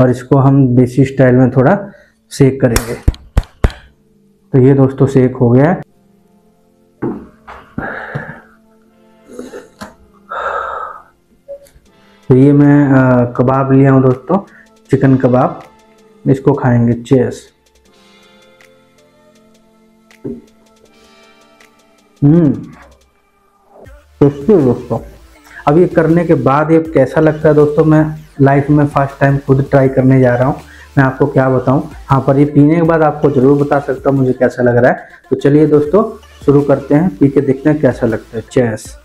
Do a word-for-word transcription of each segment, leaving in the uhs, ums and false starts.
और इसको हम देसी स्टाइल में थोड़ा सेक करेंगे। तो ये दोस्तों सेक हो गया है। तो ये मैं आ, कबाब लिया हूँ दोस्तों, चिकन कबाब, इसको खाएंगे। चीयर्स। हम्म टेस्टी दोस्तों। अब ये करने के बाद ये कैसा लगता है दोस्तों, मैं लाइफ में फर्स्ट टाइम खुद ट्राई करने जा रहा हूँ। मैं आपको क्या बताऊँ, हाँ, पर ये पीने के बाद आपको ज़रूर बता सकता हूँ मुझे कैसा लग रहा है। तो चलिए दोस्तों शुरू करते हैं, पी के देखते हैं कैसा लगता है। चीयर्स।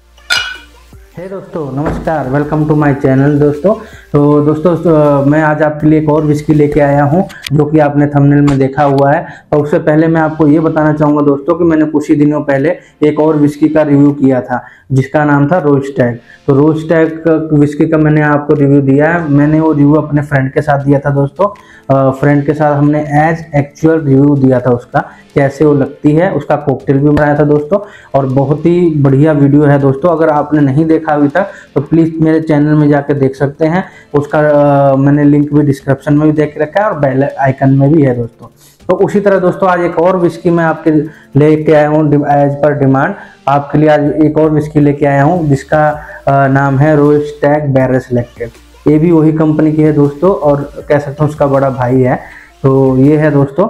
हे दोस्तों नमस्कार, वेलकम टू माय चैनल दोस्तों। तो दोस्तों तो मैं आज आपके लिए एक और विस्की लेके आया हूँ, जो कि आपने थंबनेल में देखा हुआ है। और उससे पहले मैं आपको ये बताना चाहूँगा दोस्तों कि मैंने कुछ ही दिनों पहले एक और विस्की का रिव्यू किया था, जिसका नाम था रॉयल स्टैग। तो रॉयल स्टैग विस्की का मैंने आपको रिव्यू दिया है। मैंने वो रिव्यू अपने फ्रेंड के साथ दिया था दोस्तों। फ्रेंड के साथ हमने एज एक्चुअल रिव्यू दिया था उसका, कैसे वो लगती है, उसका कॉकटेल भी बनाया था दोस्तों। और बहुत ही बढ़िया वीडियो है दोस्तों, अगर आपने नहीं देखा अभी तक तो प्लीज़ मेरे चैनल में जाके देख सकते हैं। उसका आ, मैंने लिंक भी डिस्क्रिप्शन में भी देख रखा है और बेल आइकन में भी है दोस्तों। तो उसी तरह दोस्तों आज एक और विस्की मैं आपके लेके आया हूँ एज पर डिमांड, आपके लिए आज एक और विस्की लेके आया हूँ, जिसका आ, नाम है रॉयल स्टैग बैरल सिलेक्टेड। ये भी वही कंपनी की है दोस्तों, और कह सकता हूँ उसका बड़ा भाई है। तो ये है दोस्तों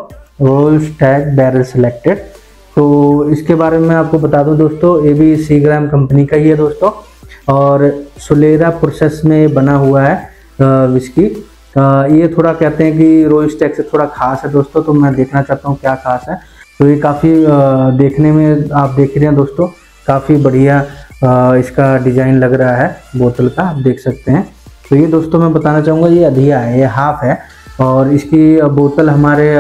रॉयल स्टैग बैरल सिलेक्टेड। तो इसके बारे में आपको बता दूँ दोस्तों, ये भी सीग्राम कंपनी का ही है दोस्तों, और सुलेरा प्रोसेस में बना हुआ है विस्की। ये थोड़ा कहते हैं कि रॉयल स्टैग से थोड़ा खास है दोस्तों, तो मैं देखना चाहता हूँ क्या खास है। तो ये काफ़ी देखने में आप देख रहे हैं दोस्तों, काफ़ी बढ़िया इसका डिज़ाइन लग रहा है बोतल का, आप देख सकते हैं। तो ये दोस्तों मैं बताना चाहूँगा ये अधिया है, ये हाफ है, और इसकी बोतल हमारे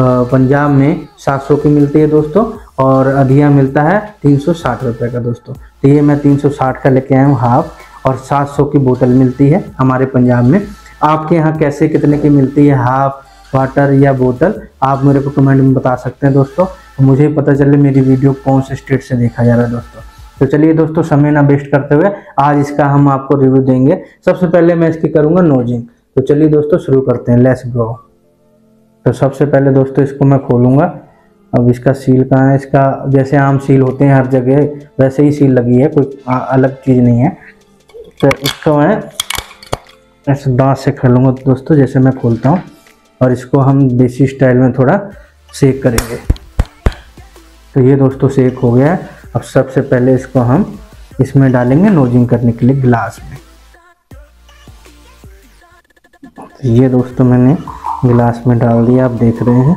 पंजाब में सात सौ की मिलती है दोस्तों, और अधिया मिलता है तीन सौ साठ रुपये का दोस्तों। तो ये मैं तीन सौ साठ का लेके आया हूँ हाफ, और सात सौ की बोतल मिलती है हमारे पंजाब में। आपके यहाँ कैसे कितने की मिलती है हाफ, वाटर या बोतल, आप मेरे को कमेंट में बता सकते हैं दोस्तों, तो मुझे पता चले मेरी वीडियो कौन से स्टेट से देखा जा रहा है दोस्तों। तो चलिए दोस्तों समय ना वेस्ट करते हुए आज इसका हम आपको रिव्यू देंगे। सबसे पहले मैं इसकी करूँगा नोजिंग। तो चलिए दोस्तों शुरू करते हैं, लेट्स गो। तो सबसे पहले दोस्तों इसको मैं खोलूँगा। अब इसका सील कहाँ है, इसका जैसे आम सील होते हैं हर जगह वैसे ही सील लगी है, कोई आ, अलग चीज़ नहीं है। तो इसको मैं ऐसे दांत से खोलूँगा दोस्तों, जैसे मैं खोलता हूँ, और इसको हम देसी स्टाइल में थोड़ा सेक करेंगे। तो ये दोस्तों सेक हो गया है। अब सबसे पहले इसको हम इसमें डालेंगे नोजिंग करने के लिए गिलास में। तो ये दोस्तों मैंने गिलास में डाल दिया, आप देख रहे हैं।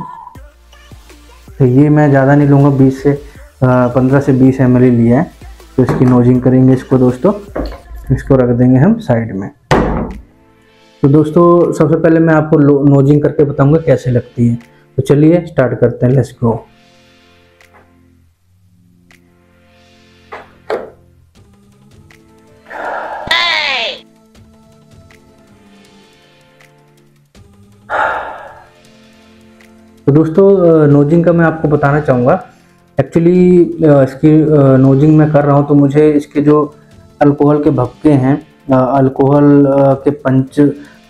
तो ये मैं ज़्यादा नहीं लूँगा, बीस से पंद्रह से बीस एम एल लिया है। तो इसकी नोजिंग करेंगे इसको दोस्तों, इसको रख देंगे हम साइड में। तो दोस्तों सबसे पहले मैं आपको नोजिंग करके बताऊंगा कैसे लगती है। तो चलिए स्टार्ट करते हैं, लेट्स गो। तो दोस्तों नोजिंग का मैं आपको बताना चाहूँगा, एक्चुअली इसकी नोजिंग मैं कर रहा हूँ तो मुझे इसके जो अल्कोहल के भपके हैं, अल्कोहल के पंच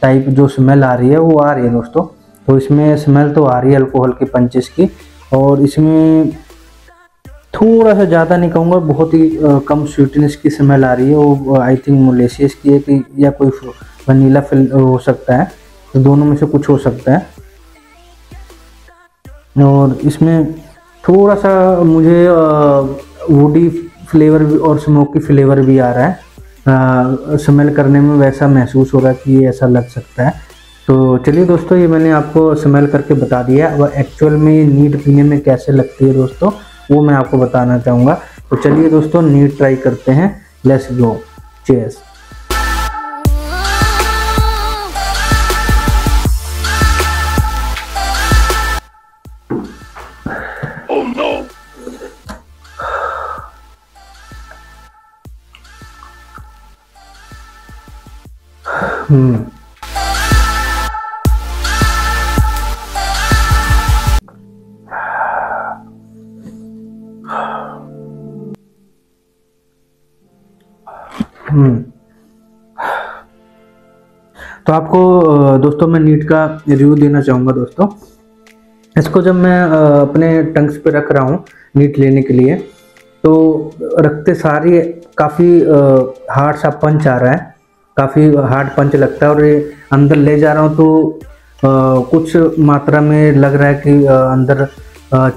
टाइप जो स्मेल आ रही है वो आ रही है दोस्तों। तो इसमें स्मेल तो आ रही है अल्कोहल के पंचेस की, और इसमें थोड़ा सा ज़्यादा नहीं कहूँगा, बहुत ही कम स्वीटनेस की स्मेल आ रही है। वो आई थिंक मोलेसियस की है कि या कोई वनीला हो सकता है, तो दोनों में से कुछ हो सकता है। और इसमें थोड़ा सा मुझे वुडी फ्लेवर और स्मोकी फ्लेवर भी आ रहा है, स्मेल करने में वैसा महसूस हो रहा है कि ये ऐसा लग सकता है। तो चलिए दोस्तों ये मैंने आपको स्मेल करके बता दिया, और एक्चुअल में नीट पीने में कैसे लगती है दोस्तों वो मैं आपको बताना चाहूँगा। तो चलिए दोस्तों नीट ट्राई करते हैं, लेट्स गो। चीयर्स। हम्म हम्म तो आपको दोस्तों मैं नीट का रिव्यू देना चाहूँगा दोस्तों। इसको जब मैं अपने टंग्स पे रख रहा हूँ नीट लेने के लिए, तो रखते सारी काफ़ी हार्ड सा पंच आ रहा है, काफ़ी हार्ड पंच लगता है। और ये अंदर ले जा रहा हूँ तो कुछ मात्रा में लग रहा है कि अंदर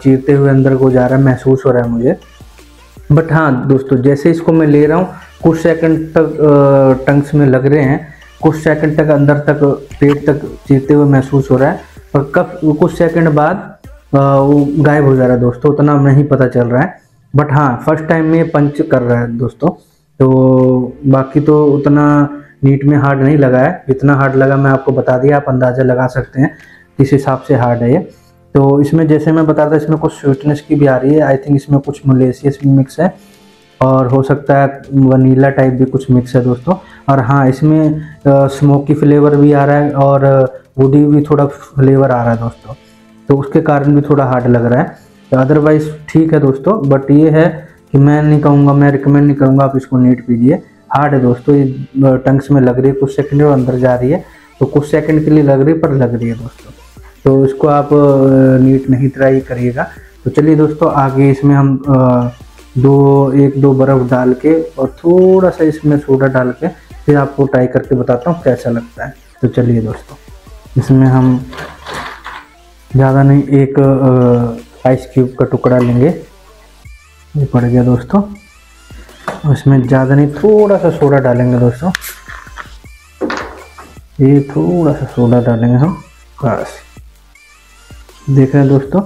चीरते हुए अंदर को जा रहा है, महसूस हो रहा है मुझे। बट हाँ दोस्तों, जैसे इसको मैं ले रहा हूँ कुछ सेकंड तक टंग्स में लग रहे हैं, कुछ सेकंड तक अंदर तक पेट तक चीरते हुए महसूस हो रहा है, और कब कुछ सेकंड बाद वो गायब हो जा रहा है दोस्तों, उतना नहीं पता चल रहा है। बट हाँ फर्स्ट टाइम में पंच कर रहा है दोस्तों, तो बाकी तो उतना नीट में हार्ड नहीं लगा है, जितना हार्ड लगा मैं आपको बता दिया, आप अंदाज़ा लगा सकते हैं किस हिसाब से हार्ड है ये। तो इसमें जैसे मैं बता रहा था इसमें कुछ स्वीटनेस की भी आ रही है, आई थिंक इसमें कुछ मोलेसियस भी मिक्स है और हो सकता है वनीला टाइप भी कुछ मिक्स है दोस्तों। और हाँ इसमें स्मोकी फ्लेवर भी आ रहा है और वुडी भी थोड़ा फ्लेवर आ रहा है दोस्तों, तो उसके कारण भी थोड़ा हार्ड लग रहा है। तो अदरवाइज़ ठीक है दोस्तों, बट ये है कि मैं नहीं कहूँगा, मैं रिकमेंड नहीं करूँगा आप इसको नीट पीजिए। हार्ड है दोस्तों, ये टंग्स में लग रही है कुछ सेकंड और अंदर जा रही है, तो कुछ सेकंड के लिए लग रही है पर लग रही है दोस्तों, तो इसको आप नीट नहीं ट्राई करिएगा। तो चलिए दोस्तों आगे इसमें हम दो एक दो बर्फ़ डाल के और थोड़ा सा इसमें सोडा डाल के फिर आपको ट्राई करके बताता हूँ कैसा लगता है। तो चलिए दोस्तों इसमें हम ज़्यादा नहीं एक आइस क्यूब का टुकड़ा लेंगे, ये पड़ गया दोस्तों। इसमें ज़्यादा नहीं थोड़ा सा सोडा डालेंगे दोस्तों, ये थोड़ा सा सोडा डालेंगे हम, बस। देख रहे हैं दोस्तों,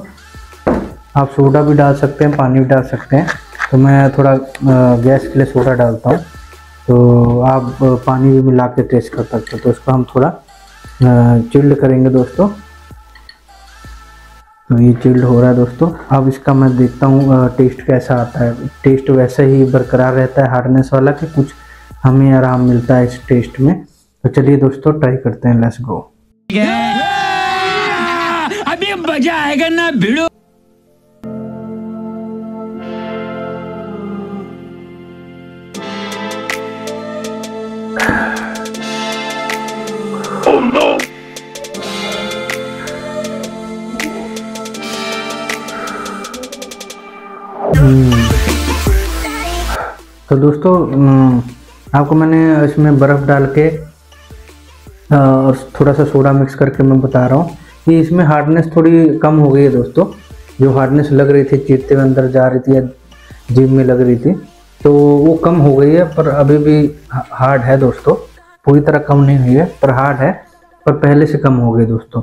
आप सोडा भी डाल सकते हैं, पानी भी डाल सकते हैं, तो मैं थोड़ा गैस के लिए सोडा डालता हूँ, तो आप पानी भी मिला के टेस्ट कर सकते हो। तो इसको हम थोड़ा चिल्ड करेंगे दोस्तों, तो ये चिल्ड हो रहा है दोस्तों। अब इसका मैं देखता हूँ टेस्ट कैसा आता है, टेस्ट वैसे ही बरकरार रहता है हार्डनेस वाला कि कुछ हमें आराम मिलता है इस टेस्ट में। तो चलिए दोस्तों ट्राई करते हैं, लेट्स गो। अभी मजा आएगा ना भिड़ो। तो दोस्तों आपको मैंने इसमें बर्फ़ डाल के और थोड़ा सा सोडा मिक्स करके मैं बता रहा हूँ कि इसमें हार्डनेस थोड़ी कम हो गई है दोस्तों। जो हार्डनेस लग रही थी चीरते हुए अंदर जा रही थी या जीभ में लग रही थी, तो वो कम हो गई है, पर अभी भी हार्ड है दोस्तों, पूरी तरह कम नहीं हुई है पर हार्ड है, पर पहले से कम हो गई दोस्तों।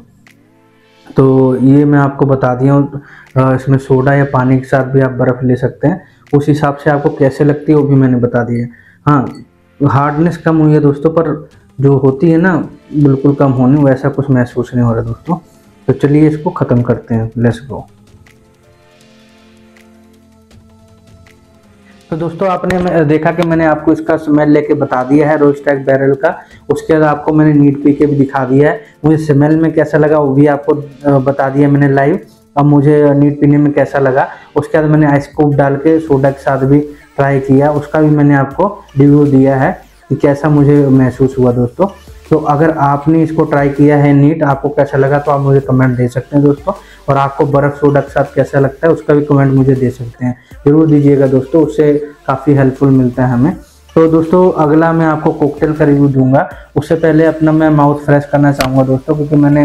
तो ये मैं आपको बता दिया हूँ, इसमें सोडा या पानी के साथ भी आप बर्फ़ ले सकते हैं, उस हिसाब से आपको कैसे लगती है वो भी मैंने बता दिया। हाँ हार्डनेस कम हुई है दोस्तों, पर जो होती है ना बिल्कुल कम होने, वैसा कुछ महसूस नहीं हो रहा दोस्तों। तो चलिए इसको ख़त्म करते हैं, लेट्स गो। तो दोस्तों आपने देखा कि मैंने आपको इसका स्मेल लेके बता दिया है रॉयल स्टैग बैरल का, उसके बाद आपको मैंने नीट पी के भी दिखा दिया है, मुझे स्मेल में कैसा लगा वो भी आपको बता दिया मैंने लाइव, अब मुझे नीट पीने में कैसा लगा। उसके बाद मैंने आइस क्यूब डाल के सोडा के साथ भी ट्राई किया, उसका भी मैंने आपको रिव्यू दिया है कि कैसा मुझे महसूस हुआ दोस्तों। तो अगर आपने इसको ट्राई किया है नीट, आपको कैसा लगा तो आप मुझे कमेंट दे सकते हैं दोस्तों, और आपको बर्फ़ सोडा के साथ कैसा लगता है उसका भी कमेंट मुझे दे सकते हैं, ज़रूर दीजिएगा दोस्तों, उससे काफ़ी हेल्पफुल मिलता है हमें। तो दोस्तों अगला मैं आपको कॉकटेल का रिव्यू दूंगा, उससे पहले अपना मैं माउथ फ्रेश करना चाहूँगा दोस्तों, क्योंकि मैंने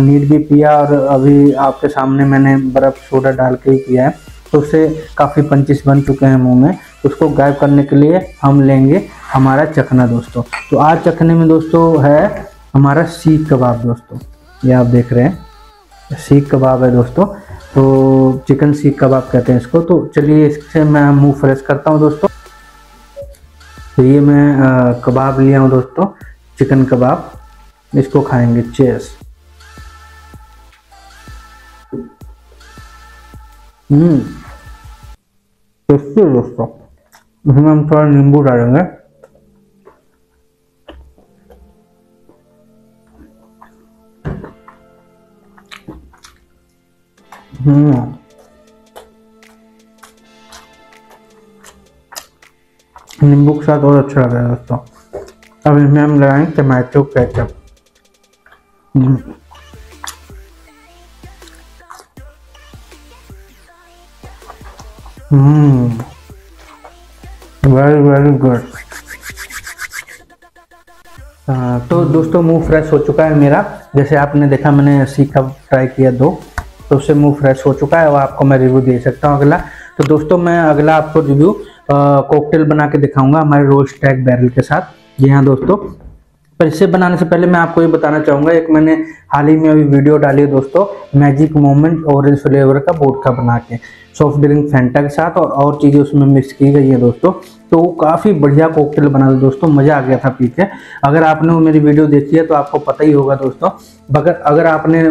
नीट भी पिया और अभी आपके सामने मैंने बर्फ़ सोडा डाल के ही पिया है, तो उससे काफ़ी पंचिस बन चुके हैं मुँह में, उसको गायब करने के लिए हम लेंगे हमारा चखना दोस्तों। तो आज चखने में दोस्तों है हमारा सीख कबाब दोस्तों, ये आप देख रहे हैं सीख कबाब है दोस्तों, तो चिकन सीख कबाब कहते हैं इसको। तो चलिए इससे मैं मुंह फ्रेश करता हूं दोस्तों। तो ये मैं आ, कबाब लिया हूं दोस्तों, चिकन कबाब, इसको खाएंगे, चीयर्स। हम्म टेस्टी दोस्तों, इसमें हम थोड़ा नींबू डालेंगे, नींबू के साथ और अच्छा लग रहा है दोस्तों। अब इसमें हम लगाएंगे tomato ketchup. Hmm very very good. तो दोस्तों मुंह फ्रेश हो चुका है मेरा। जैसे आपने देखा मैंने सीख कबाब ट्राई किया दो, तो उससे मुंह फ्रेश हो चुका है और आपको मैं रिव्यू दे सकता हूँ अगला। तो दोस्तों मैं अगला आपको रिव्यू कॉकटेल बना के दिखाऊंगा हमारे रॉयल स्टैग बैरल के साथ। जी हाँ दोस्तों, पर इससे बनाने से पहले मैं आपको ये बताना चाहूँगा, एक मैंने हाल ही में अभी वीडियो डाली है दोस्तों, मैजिक मोमेंट ऑरेंज फ्लेवर का वोडका बना के सॉफ्ट ड्रिंक फैंटा के साथ और और चीज़ें उसमें मिक्स की गई है दोस्तों। तो काफ़ी बढ़िया कॉकटेल बना था दोस्तों, मज़ा आ गया था पी के। अगर आपने वो मेरी वीडियो देखी है तो आपको पता ही होगा दोस्तों, मगर अगर आपने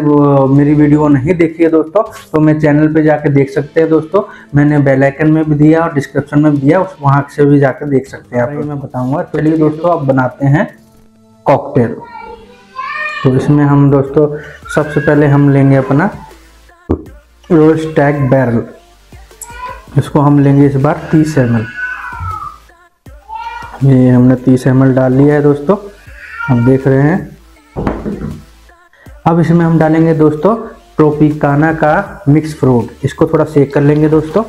मेरी वीडियो नहीं देखी है दोस्तों तो मेरे चैनल पे जाके देख सकते हैं दोस्तों। मैंने बेल आइकन में भी दिया और डिस्क्रिप्शन में भी दिया, उस वहाँ से भी जाके देख सकते हैं आप, मैं बताऊँगा। चलिए दोस्तों अब बनाते हैं कॉकटेल। तो इसमें हम दोस्तों सबसे पहले हम लेंगे अपना रॉयल स्टैग बैरल, इसको हम लेंगे इस बार तीस एम एल। ये हमने तीस एम एल डाल लिया है दोस्तों, आप देख रहे हैं। अब इसमें हम डालेंगे दोस्तों ट्रोपिकाना का मिक्स फ्रूट, इसको थोड़ा सेक कर लेंगे दोस्तों।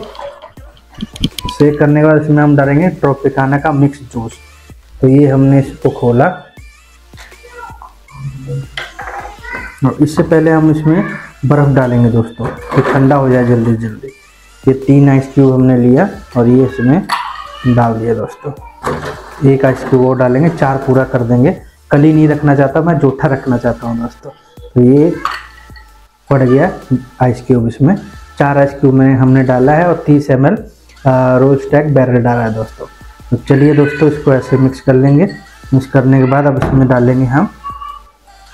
सेक करने के बाद इसमें हम डालेंगे ट्रोपिकाना का मिक्स जूस। तो ये हमने इसको खोला और इससे पहले हम इसमें बर्फ़ डालेंगे दोस्तों, ये ठंडा हो जाए जल्दी जल्दी। ये तीन आइस क्यूब हमने लिया और ये इसमें डाल दिया दोस्तों। एक आइस क्यूब और डालेंगे, चार पूरा कर देंगे। कली नहीं रखना चाहता मैं, जूठा रखना चाहता हूँ दोस्तों। तो ये पड़ गया आइस क्यूब, इसमें चार आइस क्यूब में हमने डाला है और तीस M L Royal Stag barrel डाला है दोस्तों। तो चलिए दोस्तों इसको ऐसे मिक्स कर लेंगे। मिक्स करने के बाद अब इसमें डालेंगे हम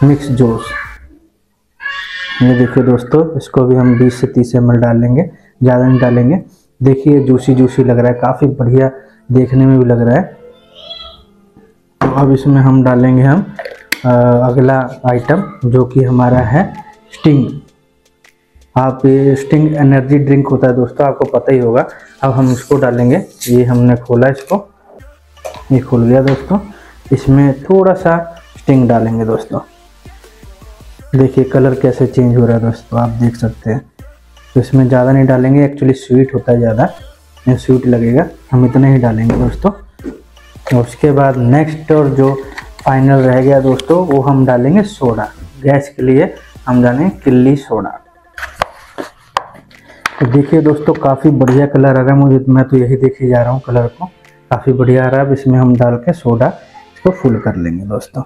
मिक्स जूस। ये देखिए दोस्तों, इसको भी हम बीस से तीस एम एल डालेंगे, ज़्यादा नहीं डालेंगे। देखिए जूसी जूसी लग रहा है, काफ़ी बढ़िया देखने में भी लग रहा है। तो अब इसमें हम डालेंगे हम आ, अगला आइटम जो कि हमारा है स्टिंग। आप ये स्टिंग एनर्जी ड्रिंक होता है दोस्तों, आपको पता ही होगा। अब हम इसको डालेंगे, ये हमने खोला इसको, ये खुल गया दोस्तों। इसमें थोड़ा सा स्टिंग डालेंगे दोस्तों। देखिए कलर कैसे चेंज हो रहा है दोस्तों, आप देख सकते हैं। तो इसमें ज़्यादा नहीं डालेंगे, एक्चुअली स्वीट होता है, ज़्यादा स्वीट लगेगा, हम इतना ही डालेंगे दोस्तों। और उसके बाद नेक्स्ट और जो फाइनल रह गया दोस्तों, वो हम डालेंगे सोडा। गैस के लिए हम डालेंगे किल्ली सोडा। तो देखिए दोस्तों काफ़ी बढ़िया कलर आ रहा है, मुझे मैं तो यही देखे जा रहा हूँ, कलर को काफ़ी बढ़िया आ रहा है। अब इसमें हम डाल के सोडा इसको फुल कर लेंगे दोस्तों।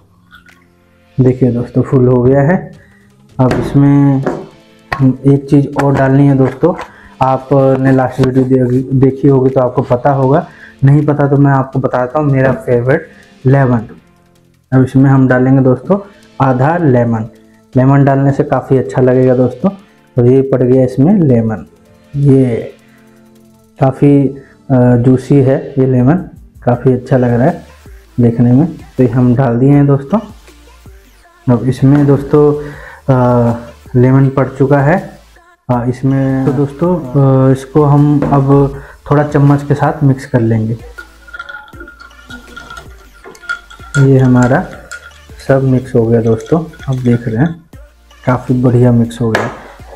देखिए दोस्तों फुल हो गया है। अब इसमें एक चीज़ और डालनी है दोस्तों, आपने लास्ट वीडियो देखी होगी तो आपको पता होगा, नहीं पता तो मैं आपको बताता हूँ, मेरा फेवरेट लेमन। अब इसमें हम डालेंगे दोस्तों आधा लेमन। लेमन डालने से काफ़ी अच्छा लगेगा दोस्तों। तो ये पड़ गया इसमें लेमन, ये काफ़ी जूसी है, ये लेमन काफ़ी अच्छा लग रहा है देखने में। तो ये हम डाल दिए हैं दोस्तों। अब इसमें दोस्तों आ, लेमन पड़ चुका है आ, इसमें। तो दोस्तों आ, इसको हम अब थोड़ा चम्मच के साथ मिक्स कर लेंगे। ये हमारा सब मिक्स हो गया दोस्तों, आप देख रहे हैं काफ़ी बढ़िया मिक्स हो गया।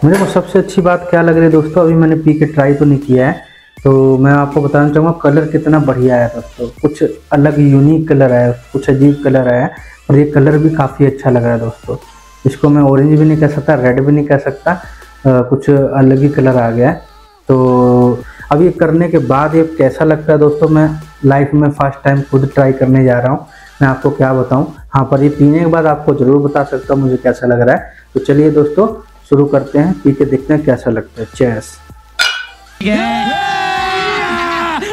मेरे को सबसे अच्छी बात क्या लग रही है दोस्तों, अभी मैंने पी के ट्राई तो नहीं किया है, तो मैं आपको बताना चाहूँगा कलर कितना बढ़िया आया दोस्तों। कुछ अलग यूनिक कलर आया, कुछ अजीब कलर आया, और ये कलर भी काफ़ी अच्छा लग रहा है दोस्तों। इसको मैं ऑरेंज भी नहीं कह सकता, रेड भी नहीं कह सकता, आ, कुछ अलग ही कलर आ गया है। तो अब ये करने के बाद ये कैसा लगता है दोस्तों, मैं लाइफ में फर्स्ट टाइम खुद ट्राई करने जा रहा हूँ, मैं आपको क्या बताऊँ। हाँ, पर ये पीने के बाद आपको ज़रूर बता सकता हूँ मुझे कैसा लग रहा है। तो चलिए दोस्तों शुरू करते हैं, पी के देखते हैं कैसा लगता है। चेयर्स।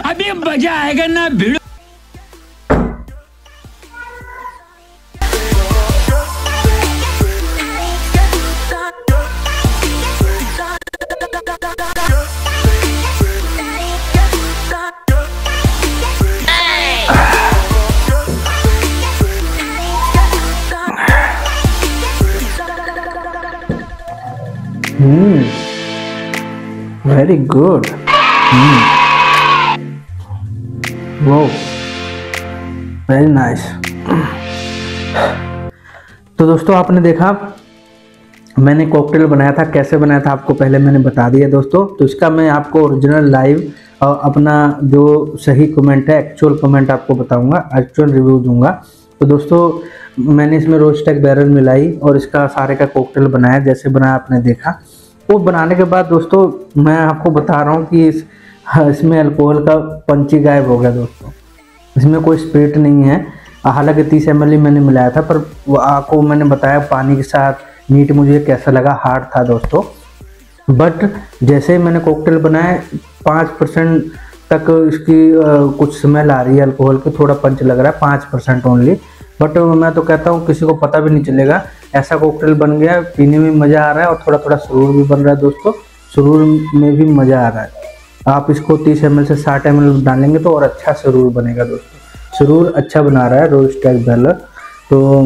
अभी मजा आएगा ना भिड़ो। हम्म वेरी गुड। हम्म वो वेरी नाइस। तो दोस्तों आपने देखा मैंने कॉकटेल बनाया था, कैसे बनाया था आपको पहले मैंने बता दिया दोस्तों। तो इसका मैं आपको ओरिजिनल लाइव और अपना जो सही कमेंट है एक्चुअल कमेंट आपको बताऊंगा, एक्चुअल रिव्यू दूंगा। तो दोस्तों मैंने इसमें रॉयल स्टैग बैरल मिलाई और इसका सारे का कॉकटेल बनाया, जैसे बनाया आपने देखा। वो बनाने के बाद दोस्तों मैं आपको बता रहा हूँ कि इस इसमें अल्कोहल का पंची गायब हो गया दोस्तों, इसमें कोई स्पिरिट नहीं है। हालांकि तीस एम एल ही मैंने मिलाया था, पर आपको मैंने बताया पानी के साथ मीट मुझे कैसा लगा, हार्ड था दोस्तों। बट जैसे ही मैंने कॉकटेल बनाया पाँच परसेंट तक इसकी आ, कुछ स्मेल आ रही है अल्कोहल की, थोड़ा पंच लग रहा है, पाँच परसेंट ओनली। बट मैं तो कहता हूँ किसी को पता भी नहीं चलेगा, ऐसा कॉकटेल बन गया, पीने में मज़ा आ रहा है और थोड़ा थोड़ा सुरूर भी बन रहा है दोस्तों, सुरूर में भी मज़ा आ रहा है। आप इसको तीस एम एल से साठ एम एल डालेंगे तो और अच्छा सुरूर बनेगा दोस्तों, सुरूर अच्छा बना रहा है रॉयल स्टैग बैरल। तो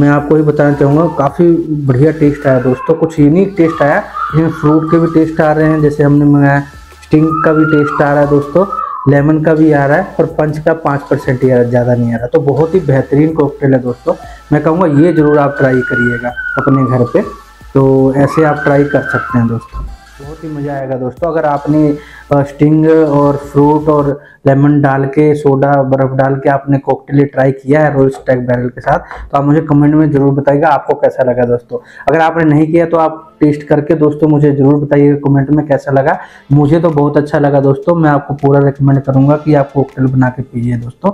मैं आपको ही बताना चाहूँगा काफ़ी बढ़िया टेस्ट आया दोस्तों, कुछ यूनिक टेस्ट आया, जिसमें फ्रूट के भी टेस्ट आ रहे हैं, जैसे हमने मंगाया स्टिंग का भी टेस्ट आ रहा है दोस्तों, लेमन का भी आ रहा है, पर पंच का पाँच परसेंट ही ज़्यादा नहीं आ रहा। तो बहुत ही बेहतरीन कॉकटेल है दोस्तों, मैं कहूँगा ये ज़रूर आप ट्राई करिएगा अपने घर पे। तो ऐसे आप ट्राई कर सकते हैं दोस्तों, बहुत ही मज़ा आएगा दोस्तों। अगर आपने स्टिंग और फ्रूट और लेमन डाल के सोडा बर्फ़ डाल के आपने कॉकटेल ट्राई किया है रॉयल स्टैग बैरल के साथ, तो आप मुझे कमेंट में ज़रूर बताइएगा आपको कैसा लगा दोस्तों। अगर आपने नहीं किया तो आप टेस्ट करके दोस्तों मुझे ज़रूर बताइएगा कमेंट में कैसा लगा। मुझे तो बहुत अच्छा लगा दोस्तों, मैं आपको पूरा रिकमेंड करूँगा कि आप कॉकटेल बना के पीजिए दोस्तों।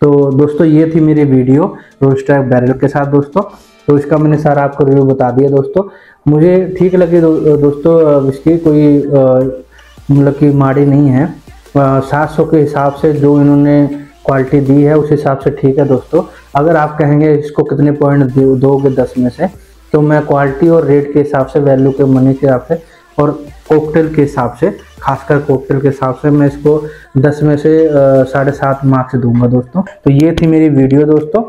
तो दोस्तों ये थी मेरी वीडियो रॉयल स्टैग बैरल के साथ दोस्तों, तो इसका मैंने सारा आपको रिव्यू बता दिया दोस्तों। मुझे ठीक लगी दो, दोस्तों इसकी कोई मतलब की माड़ी नहीं है, सात सौ के हिसाब से जो इन्होंने क्वालिटी दी है उस हिसाब से ठीक है दोस्तों। अगर आप कहेंगे इसको कितने पॉइंट दोगे दस में से, तो मैं क्वालिटी और रेट के हिसाब से, वैल्यू के मनी के हिसाब से और कॉकटेल के हिसाब से, खासकर कॉकटेल के हिसाब से मैं इसको दस में से साढ़े सात मार्क्स दूंगा दोस्तों। तो ये थी मेरी वीडियो दोस्तों,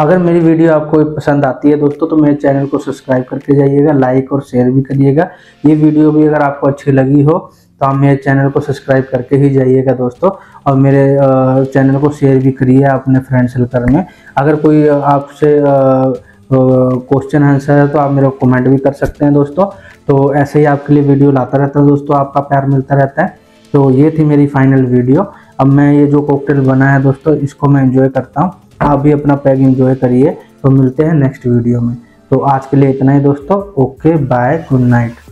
अगर मेरी वीडियो आपको पसंद आती है दोस्तों तो मेरे चैनल को सब्सक्राइब करके जाइएगा, लाइक और शेयर भी करिएगा। ये वीडियो भी अगर आपको अच्छी लगी हो तो आप मेरे चैनल को सब्सक्राइब करके ही जाइएगा दोस्तों, और मेरे चैनल को शेयर भी करिए अपने फ्रेंड सर्कल में। अगर कोई आपसे क्वेश्चन आंसर है तो आप मेरे कमेंट भी कर सकते हैं दोस्तों। तो ऐसे ही आपके लिए वीडियो लाता रहता है दोस्तों, आपका प्यार मिलता रहता है। तो ये थी मेरी फाइनल वीडियो। अब मैं ये जो कॉकटेल बना है दोस्तों इसको मैं एंजॉय करता हूँ, आप भी अपना पैग एंजॉय करिए। तो मिलते हैं नेक्स्ट वीडियो में, तो आज के लिए इतना ही दोस्तों। Okay, bye, good night.